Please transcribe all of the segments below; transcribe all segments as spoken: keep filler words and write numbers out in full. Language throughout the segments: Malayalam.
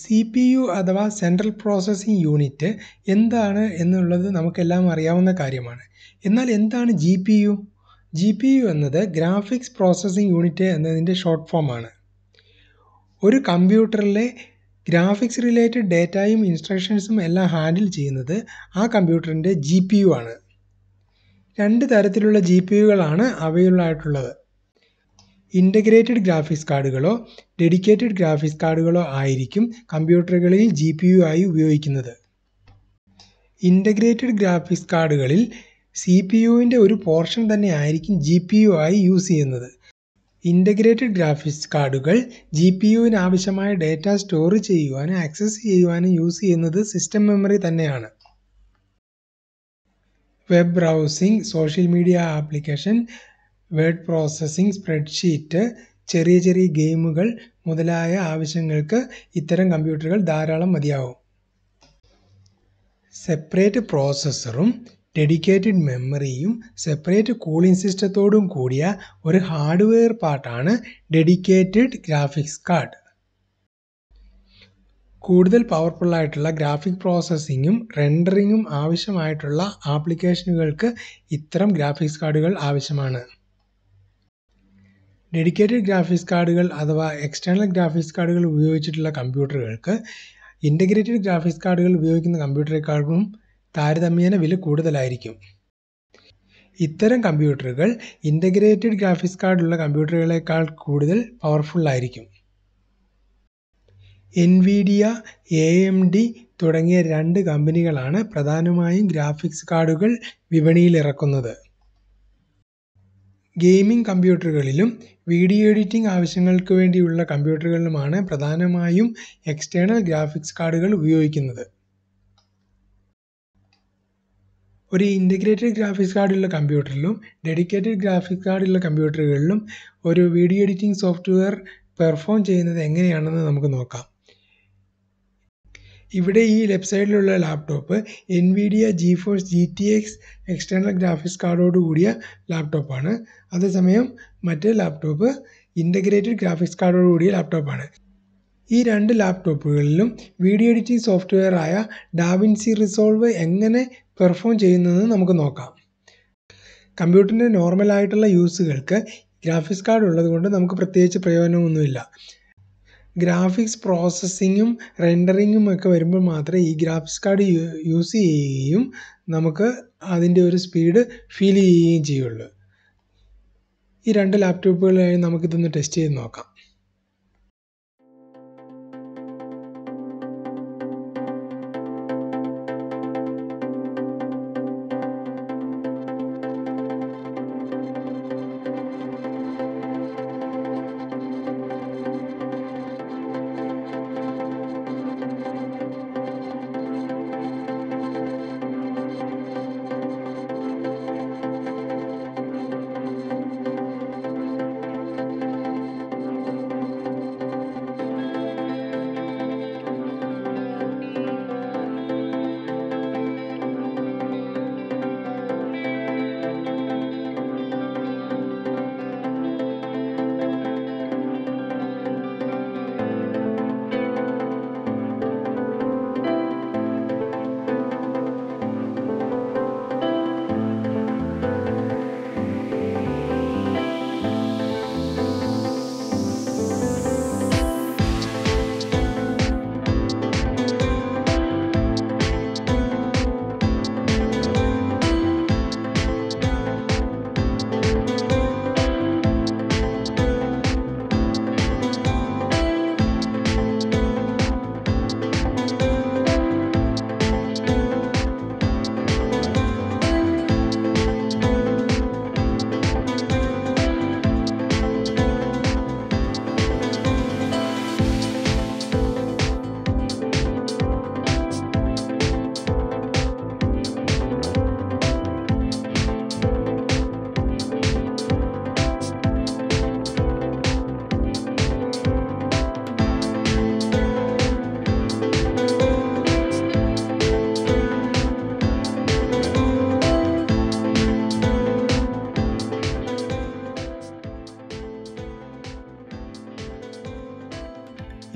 C P U അഥവാ സെൻട്രൽ പ്രോസസ്സിംഗ് യൂണിറ്റ് എന്താണ് എന്നുള്ളത് നമുക്കെല്ലാം അറിയാവുന്ന കാര്യമാണ്. എന്നാൽ എന്താണ് G P U? G P U എന്നത് ഗ്രാഫിക്സ് പ്രോസസ്സിംഗ് യൂണിറ്റ് എന്നതിൻ്റെ ഷോർട്ട് ഫോമാണ്. ഒരു കമ്പ്യൂട്ടറിലെ ഗ്രാഫിക്സ് റിലേറ്റഡ് ഡേറ്റയും ഇൻസ്ട്രക്ഷൻസും എല്ലാം ഹാൻഡിൽ ചെയ്യുന്നത് ആ കമ്പ്യൂട്ടറിൻ്റെ ജി പി യു ആണ്. രണ്ട് തരത്തിലുള്ള ജി പി യുകളാണ് അവൈലബിളായിട്ടുള്ളത്. ഇൻ്റഗ്രേറ്റഡ് ഗ്രാഫിക്സ് കാർഡുകളോ ഡെഡിക്കേറ്റഡ് ഗ്രാഫിക്സ് കാർഡുകളോ ആയിരിക്കും കമ്പ്യൂട്ടറുകളിൽ ജി പി യു ആയി ഉപയോഗിക്കുന്നത്. ഇൻ്റഗ്രേറ്റഡ് ഗ്രാഫിക്സ് കാർഡുകളിൽ സി പി യുവിൻ്റെ ഒരു പോർഷൻ തന്നെ ആയിരിക്കും ജി പി യു ആയി യൂസ് ചെയ്യുന്നത്. ഇൻ്റഗ്രേറ്റഡ് ഗ്രാഫിക്സ് കാർഡുകൾ ജി പി യുവിന് ആവശ്യമായ ഡേറ്റ സ്റ്റോർ ചെയ്യുവാനും ആക്സസ് ചെയ്യുവാനും യൂസ് ചെയ്യുന്നത് സിസ്റ്റം മെമ്മറി തന്നെയാണ്. Web browsing, social media application, word processing, spreadsheet, ചെറിയ ചെറിയ ഗെയിമുകൾ മുതലായ ആവശ്യങ്ങൾക്ക് ഇത്തരം കമ്പ്യൂട്ടറുകൾ ധാരാളം മതിയാവും. സെപ്പറേറ്റ് പ്രോസസ്സറും ഡെഡിക്കേറ്റഡ് മെമ്മറിയും സെപ്പറേറ്റ് കൂളിംഗ് സിസ്റ്റത്തോടും കൂടിയ ഒരു ഹാർഡ്വെയർ പാർട്ടാണ് ഡെഡിക്കേറ്റഡ് ഗ്രാഫിക്സ് കാർഡ്. കൂടുതൽ പവർഫുള്ളായിട്ടുള്ള ഗ്രാഫിക് പ്രോസസ്സിങ്ങും റെൻഡറിങ്ങും ആവശ്യമായിട്ടുള്ള ആപ്ലിക്കേഷനുകൾക്ക് ഇത്തരം ഗ്രാഫിക്സ് കാർഡുകൾ ആവശ്യമാണ്. ഡെഡിക്കേറ്റഡ് ഗ്രാഫിക്സ് കാർഡുകൾ അഥവാ എക്സ്റ്റേണൽ ഗ്രാഫിക്സ് കാർഡുകൾ ഉപയോഗിച്ചിട്ടുള്ള കമ്പ്യൂട്ടറുകൾക്ക് ഇൻ്റഗ്രേറ്റഡ് ഗ്രാഫിക്സ് കാർഡുകൾ ഉപയോഗിക്കുന്ന കമ്പ്യൂട്ടറേക്കാളും താരതമ്യേന വില കൂടുതലായിരിക്കും. ഇത്തരം കമ്പ്യൂട്ടറുകൾ ഇൻ്റഗ്രേറ്റഡ് ഗ്രാഫിക്സ് കാർഡുള്ള കമ്പ്യൂട്ടറുകളേക്കാൾ കൂടുതൽ പവർഫുള്ളായിരിക്കും. എൻവിഡിയ, എ എം ഡി തുടങ്ങിയ രണ്ട് കമ്പനികളാണ് പ്രധാനമായും ഗ്രാഫിക്സ് കാർഡുകൾ വിപണിയിലിറക്കുന്നത്. ഗെയിമിംഗ് കമ്പ്യൂട്ടറുകളിലും വീഡിയോ എഡിറ്റിംഗ് ആവശ്യങ്ങൾക്ക് വേണ്ടിയുള്ള കമ്പ്യൂട്ടറുകളിലുമാണ് പ്രധാനമായും എക്സ്റ്റേണൽ ഗ്രാഫിക്സ് കാർഡുകൾ ഉപയോഗിക്കുന്നത്. ഒരു ഇൻ്റഗ്രേറ്റഡ് ഗ്രാഫിക്സ് കാർഡുള്ള കമ്പ്യൂട്ടറിലും ഡെഡിക്കേറ്റഡ് ഗ്രാഫിക്സ് കാർഡുള്ള കമ്പ്യൂട്ടറുകളിലും ഒരു വീഡിയോ എഡിറ്റിംഗ് സോഫ്റ്റ്വെയർ പെർഫോം ചെയ്യുന്നത് എങ്ങനെയാണെന്ന് നമുക്ക് നോക്കാം. ഇവിടെ ഈ ലെഫ്റ്റ് സൈഡിലുള്ള laptop Nvidia GeForce G T X external graphics കാർഡോട് കൂടിയ ലാപ്ടോപ്പാണ്. അതേസമയം മറ്റേ ലാപ്ടോപ്പ് ഇൻ്റഗ്രേറ്റഡ് ഗ്രാഫിക്സ് കാർഡോട് കൂടിയ ലാപ്ടോപ്പാണ്. ഈ രണ്ട് ലാപ്ടോപ്പുകളിലും വീഡിയോ എഡിറ്റിംഗ് സോഫ്റ്റ്വെയറായ ഡാവിൻസി റിസോൾവ് എങ്ങനെ പെർഫോം ചെയ്യുന്നതെന്ന് നമുക്ക് നോക്കാം. കമ്പ്യൂട്ടറിൻ്റെ നോർമലായിട്ടുള്ള യൂസുകൾക്ക് ഗ്രാഫിക്സ് കാർഡ് ഉള്ളതുകൊണ്ട് നമുക്ക് പ്രത്യേകിച്ച് പ്രയോജനമൊന്നുമില്ല. ഗ്രാഫിക്സ് പ്രോസസ്സിങ്ങും റെൻഡറിങ്ങും ഒക്കെ വരുമ്പോൾ മാത്രമേ ഈ ഗ്രാഫിക്സ് കാർഡ് യൂസ് ചെയ്യുകയും നമുക്ക് അതിൻ്റെ ഒരു സ്പീഡ് ഫീൽ ചെയ്യുകയും ചെയ്യുള്ളൂ. ഈ രണ്ട് ലാപ്ടോപ്പുകളിലായി നമുക്കിതൊന്ന് ടെസ്റ്റ് ചെയ്ത് നോക്കാം.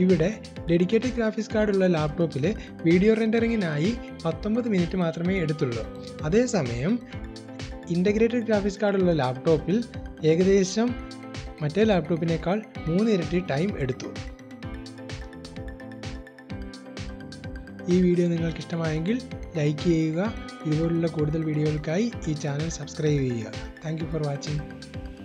ഇവിടെ dedicated graphics card ഉള്ള ലാപ്ടോപ്പിൽ വീഡിയോ റെൻഡറിങ്ങിനായി പത്തൊമ്പത് മിനിറ്റ് മാത്രമേ എടുത്തുള്ളൂ. അതേസമയം integrated graphics card ഉള്ള ലാപ്ടോപ്പിൽ ഏകദേശം മറ്റേ ലാപ്ടോപ്പിനേക്കാൾ മൂന്നിരട്ടി ടൈം എടുത്തു. ഈ വീഡിയോ നിങ്ങൾക്ക് ഇഷ്ടമായെങ്കിൽ ലൈക്ക് ചെയ്യുക. ഇതുപോലുള്ള കൂടുതൽ വീഡിയോകൾക്കായി ഈ ചാനൽ സബ്സ്ക്രൈബ് ചെയ്യുക. Thank you for watching.